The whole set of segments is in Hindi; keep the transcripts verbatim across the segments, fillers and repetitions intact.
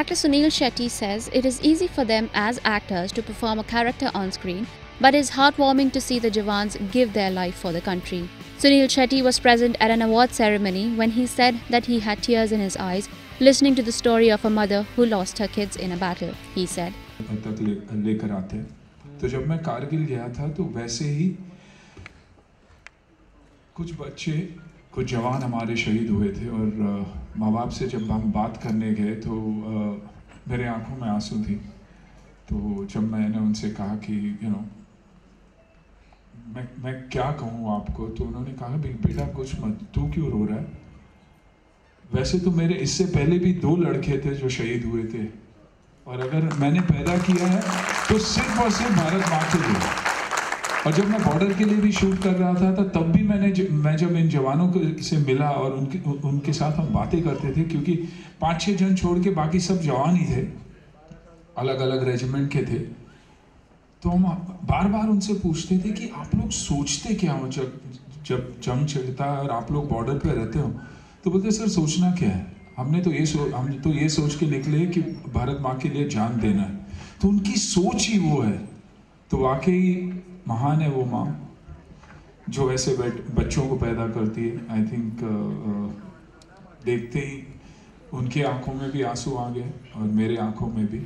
Actor Suniel Shetty says it is easy for them as actors to perform a character on screen, but it is heartwarming to see the Jawans give their life for the country. Suniel Shetty was present at an award ceremony when he said that he had tears in his eyes listening to the story of a mother who lost her kids in a battle. He said, तो जब मैं कारगिल गया था तो वैसे ही कुछ बच्चे कुछ जवान हमारे शहीद हुए थे और मां-बाप से जब हम बात करने गए तो मेरे आंखों में आंसू थी तो जब मैंने उनसे कहा कि यू नो मैं मैं क्या कहूं आपको तो उन्होंने कहा बेटा कुछ मत तू क्यों रो रहा है वैसे तो मेरे इससे पहले भी दो लड़के थे जो शहीद हुए थे और अगर मैंने पैदा किया है तो सिर्फ और सिर्फ भारत माँ के लिए और जब मैं बॉर्डर के लिए भी शूट कर रहा था तब भी मैंने ज, मैं जब इन जवानों को से मिला और उनके उनके साथ हम बातें करते थे क्योंकि पाँच छः जन छोड़ के बाकी सब जवान ही थे अलग अलग रेजिमेंट के थे तो हम बार बार उनसे पूछते थे कि आप लोग सोचते क्या हो जब जब जंग चलता है और आप लोग बॉर्डर पर रहते हो तो बोलते सर सोचना क्या है हमने तो ये सोच हम तो ये सोच के निकले कि भारत माँ के लिए जान देना है तो उनकी सोच ही वो है तो वाकई महान है वो माँ जो ऐसे बच्चों को पैदा करती है आई थिंक uh, देखते ही उनकी आंखों में भी आंसू आ गए और मेरे आंखों में भी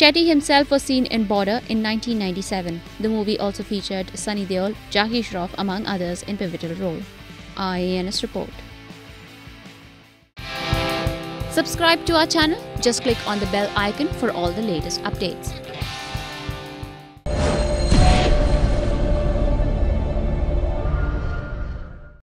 Shetty himself was seen in Border in nineteen ninety-seven. The movie also featured Sunny Deol, Jackie Shroff among others in pivotal role. I A N S report. Subscribe to our channel, just click on the bell icon for all the latest updates.